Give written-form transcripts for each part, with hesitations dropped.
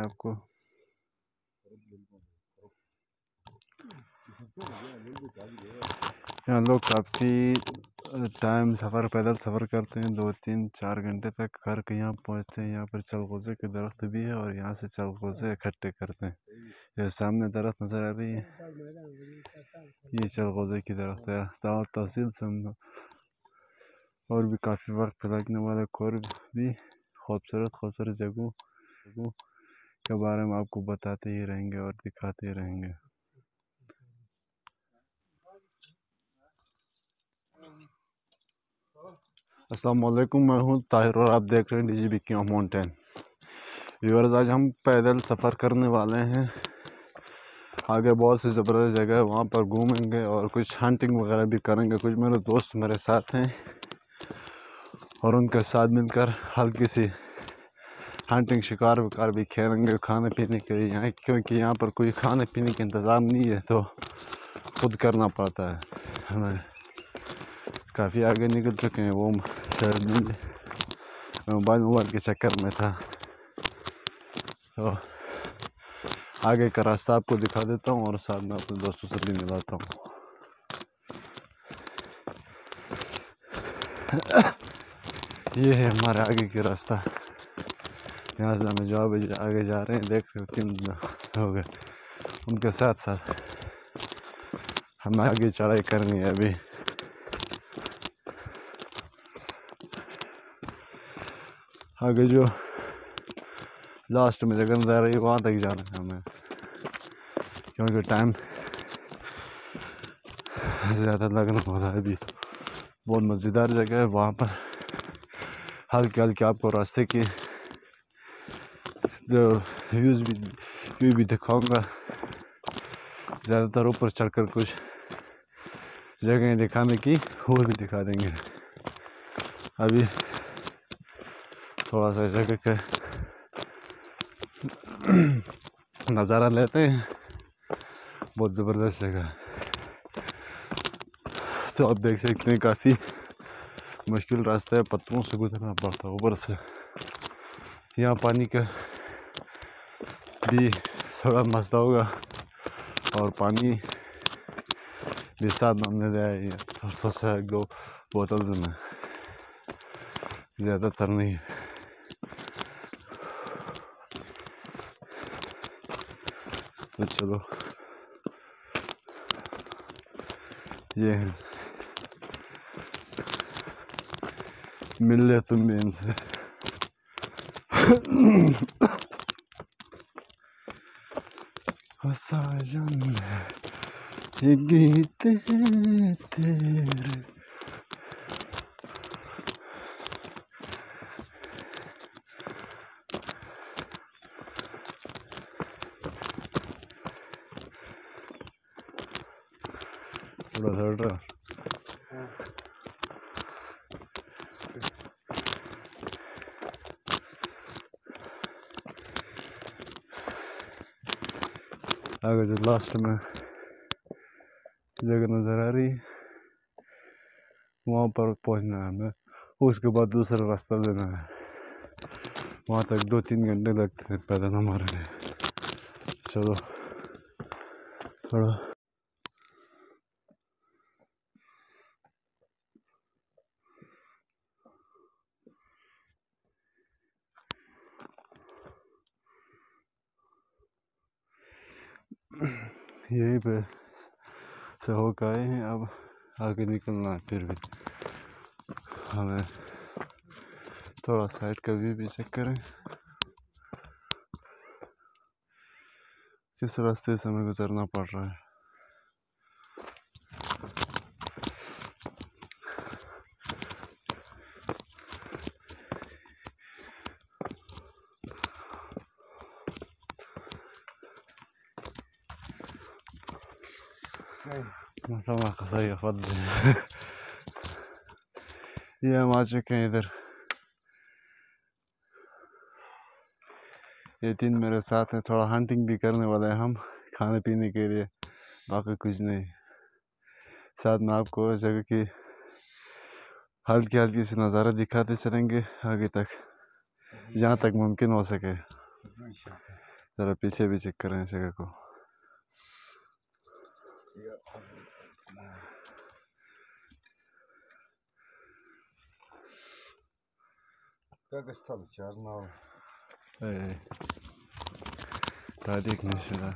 आपको यहाँ लोग काफ़ी टाइम सफ़र पैदल सफ़र करते हैं, 2-3-4 घंटे तक घर के यहाँ पहुँचते हैं। यहाँ पर चलगोज़े के दरख्त भी है और यहाँ से चलगोज़े इकट्ठे करते हैं। ये सामने दरख्त नज़र आ रही है, ये चलगोज़े की दरख्त है। और तहसील से और भी काफ़ी वक्त लगने वाला, और भी खूबसूरत जगहों के बारे में आपको बताते ही रहेंगे और दिखाते ही रहेंगे। अस्सलाम वालेकुम, मैं हूँ ताहिर और आप देख रहे हैं DGB king of mountain viewers. आज हम पैदल सफ़र करने वाले हैं, आगे बहुत सी ज़बरदस्त जगह है वहाँ पर घूमेंगे और कुछ हंटिंग वगैरह भी करेंगे। कुछ मेरे दोस्त मेरे साथ हैं और उनके साथ मिलकर हल्की सी हंटिंग शिकार वकार भी खेलेंगे खाने पीने के लिए यहाँ, क्योंकि यहाँ पर कोई खाने पीने का इंतज़ाम नहीं है तो खुद करना पड़ता है हमें। काफ़ी आगे निकल चुके हैं, वो मोबाइल के चक्कर में था तो आगे का रास्ता आपको दिखा देता हूँ और साथ में अपने दोस्तों से भी मिलाता हूँ। ये है हमारा आगे का रास्ता, यहाँ से हम जो आगे जा रहे हैं देख रहे हो 3 दिन हो गए। उनके साथ साथ हमें आगे चढ़ाई करनी है अभी। आगे जो लास्ट में जगह नजर आ रही है वहाँ तक जाना है हमें, क्योंकि टाइम ज़्यादा लगना होता है। अभी बहुत मज़ेदार जगह है, वहाँ पर हल्के हल्के आपको रास्ते के जो व्यू भी दिखाऊँगा। ज़्यादातर ऊपर चढ़कर कुछ जगहें दिखाने की और भी दिखा देंगे। अभी थोड़ा सा जगह का नज़ारा लेते हैं, बहुत ज़बरदस्त जगह है। तो आप देख सकते हैं काफ़ी मुश्किल रास्ता है, पत्थरों से गुजरना पड़ता है। ऊपर से यहाँ पानी का भी थोड़ा मसला होगा और पानी भी साथ हमने ले आई है, थोड़ा सा 2 बोतल में, ज़्यादातर नहीं है। तो चलो ये है, मिल ले तुम भी इनसे। ओ साजन ये गीत है तेरे, आगे जो लास्ट में जगह नज़र आ रही है वहाँ पर पहुँचना है हमें, उसके बाद दूसरा रास्ता लेना है। वहाँ तक 2-3 घंटे लगते हैं पैदल हमारे लिए। चलो थोड़ा यहीं पे से होकर आए हैं, अब आगे निकलना है। फिर भी हमें थोड़ा साइड का व्यू भी चेक करें, किस रास्ते से हमें गुजरना पड़ रहा है। ये हम आ चुके हैं इधर, ये 3 मेरे साथ हैं। थोड़ा हंटिंग भी करने वाले हैं हम खाने पीने के लिए, बाकी कुछ नहीं। साथ में आपको जगह की हल्की हल्की से नज़ारा दिखाते चलेंगे आगे तक, जहाँ तक मुमकिन हो सके। जरा पीछे भी चेक करें इस जगह को। तारीख नहीं शुदा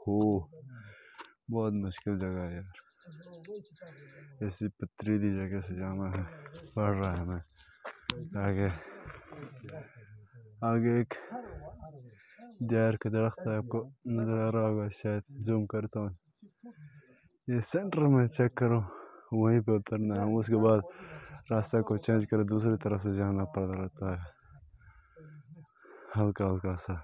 हो, बहुत मुश्किल जगह है यार, ऐसी पथरीली जगह से जाना है, पड़ रहा है मैं। आगे आगे एक जार का दरख्त है, आपको नज़र आ रहा होगा शायद, जूम करता हूँ, ये सेंटर में चेक करो, वहीं पे उतरना है। उसके बाद रास्ता को चेंज कर दूसरी तरफ से जाना पड़ रहा है, हल्का हल्का सा।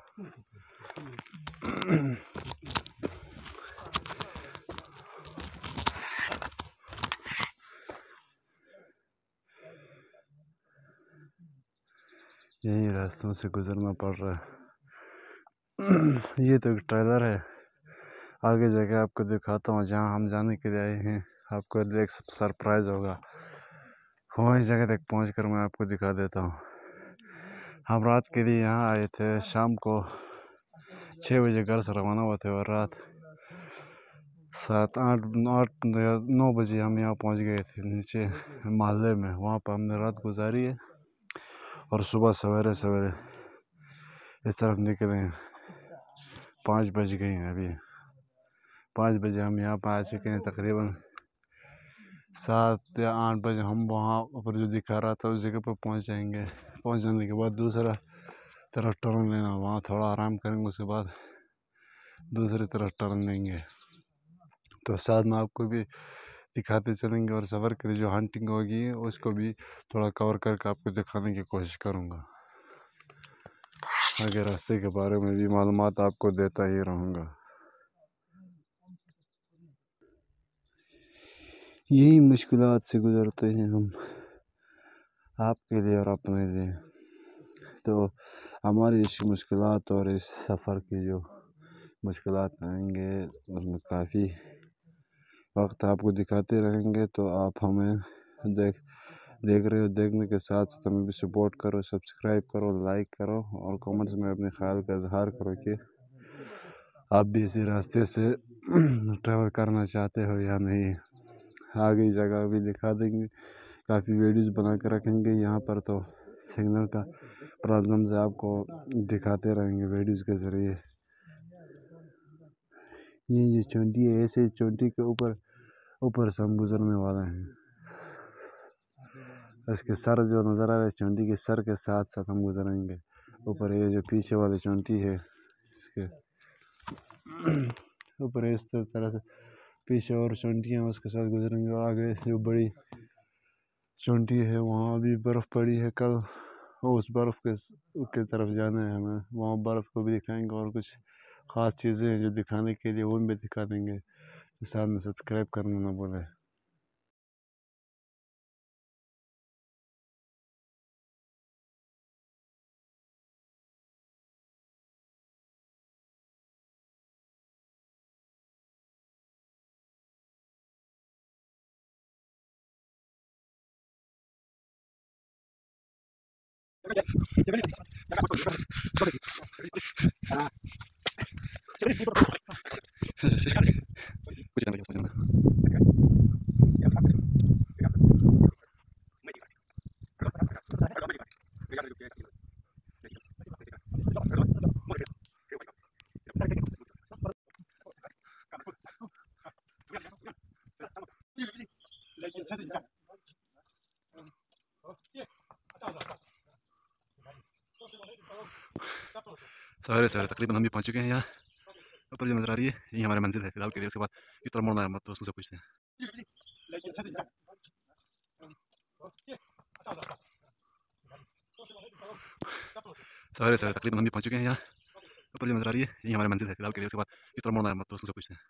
यही रास्तों से गुजरना पड़ रहा है। ये तो एक ट्रेलर है, आगे जगह आपको दिखाता हूँ जहाँ हम जाने के लिए आए हैं, आपको एक सरप्राइज़ होगा। वही जगह तक पहुँचकर मैं आपको दिखा देता हूँ। हम रात के लिए यहाँ आए थे, शाम को 6 बजे घर से रवाना हुए थे और रात 7, 8, 9 बजे हम यहाँ पहुँच गए थे नीचे मोहल्ले में। वहाँ पर हमने रात गुजारी है और सुबह सवेरे सवेरे इस तरफ निकले हैं। 5 बज गए हैं, अभी 5 बजे हम यहाँ पर आ चुके हैं। तकरीबन 7 या 8 बजे हम वहाँ पर जो दिखा रहा था उस जगह पर पहुँच जाएंगे। पहुँच जाने के बाद दूसरा तरफ टर्न लेना, वहाँ थोड़ा आराम करेंगे, उसके बाद दूसरी तरफ टर्न लेंगे। तो साथ में आपको भी दिखाते चलेंगे और सफ़र के लिए जो हंटिंग होगी उसको भी थोड़ा कवर करके आपको दिखाने की कोशिश करूँगा। आगे रास्ते के बारे में भी मालूमात आपको देता ही रहूँगा। यही मुश्किलात से गुज़रते हैं हम, आपके लिए और अपने लिए। तो हमारी इस मुश्किलात और इस सफ़र की जो मुश्किलात आएंगे उसमें काफ़ी वक्त आपको दिखाते रहेंगे। तो आप हमें देख रहे हो, देखने के साथ साथ हमें भी सपोर्ट करो, सब्सक्राइब करो, लाइक करो और कमेंट्स में अपने ख्याल का इजहार करो कि आप भी इसी रास्ते से ट्रैवल करना चाहते हो या नहीं। आगे जगह भी दिखा देंगे, काफ़ी वीडियोस बना के रखेंगे। यहाँ पर तो सिग्नल का प्रॉब्लम्स आपको दिखाते रहेंगे वीडियोस के ज़रिए। ये जो चोटी है, ऐसे चोटी के ऊपर से हम गुजरने वाले हैं। इसके सर जो नज़र आ रहा है, चोटी के सर के साथ साथ हम गुजरेंगे ऊपर। ये जो पीछे वाली चोटी है, इसके ऊपर इस तरह से पीछे और चोटियाँ उसके साथ गुजरेंगे। आगे जो बड़ी चोटी है वहाँ भी बर्फ़ पड़ी है कल, उस बर्फ़ के तरफ जाना है हमें। वहाँ बर्फ़ को भी दिखाएंगे और कुछ ख़ास चीज़ें हैं जो दिखाने के लिए वो भी दिखा देंगे। साथ में सब्सक्राइब करना ना भूलें। सारे सारे तकरीबन हम भी पहुँच चुके हैं। यहाँ ऊपर जो नज़र आ रही है यही हमारी मंजिल है फिलहाल के लिए। उसके बाद किस तरह मोड़ना है हम दोस्तों से पूछते हैं। सारे सारे तकरीबन हम भी पहुँच चुके हैं। यहाँ ऊपर जो नज़र आ रही है यही हमारी मंजिल है फिलहाल के लिए। उसके बाद किस तरह मोड़ना है हम दोस्तों से पूछते हैं।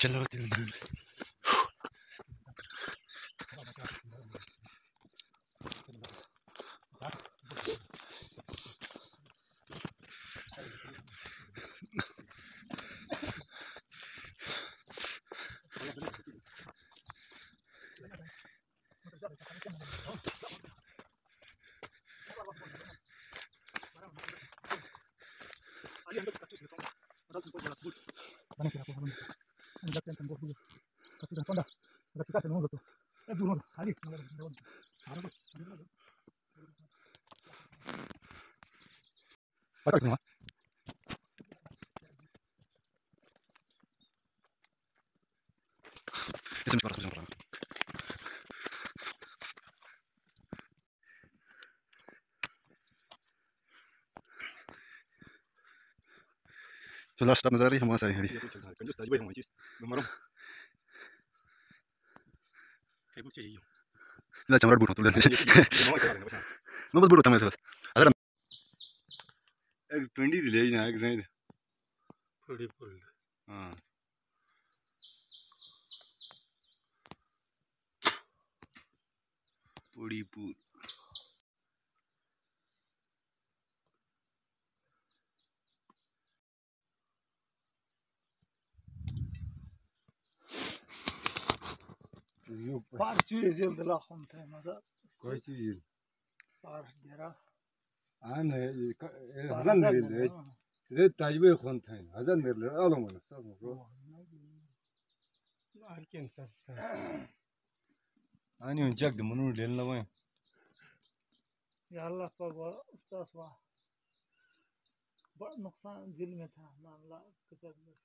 चलो What Jestem już bardzo dobrze. To nasz tam zary, a masa jej. Kan just dajmy mu coś. Numerom. Chyba coś jej. Na czamar burno to leci. No bo burno tam jest. Agar pindi village na ek zaid. Pindi pul. Ha. पूरी पूरी पार चीज़ ज़िल दिला खून था मज़ा कोई चीज़ पार ज़रा आन है हज़ार मिल है ये ताज़बे खून था हज़ार मिल है आलम वाला सब मुकरो ना किन सब आने उन जग द मनुष्य लेने लगा है यार पागल उस्ताद वाह बड़ा नुकसान दिल में था मामला किताब में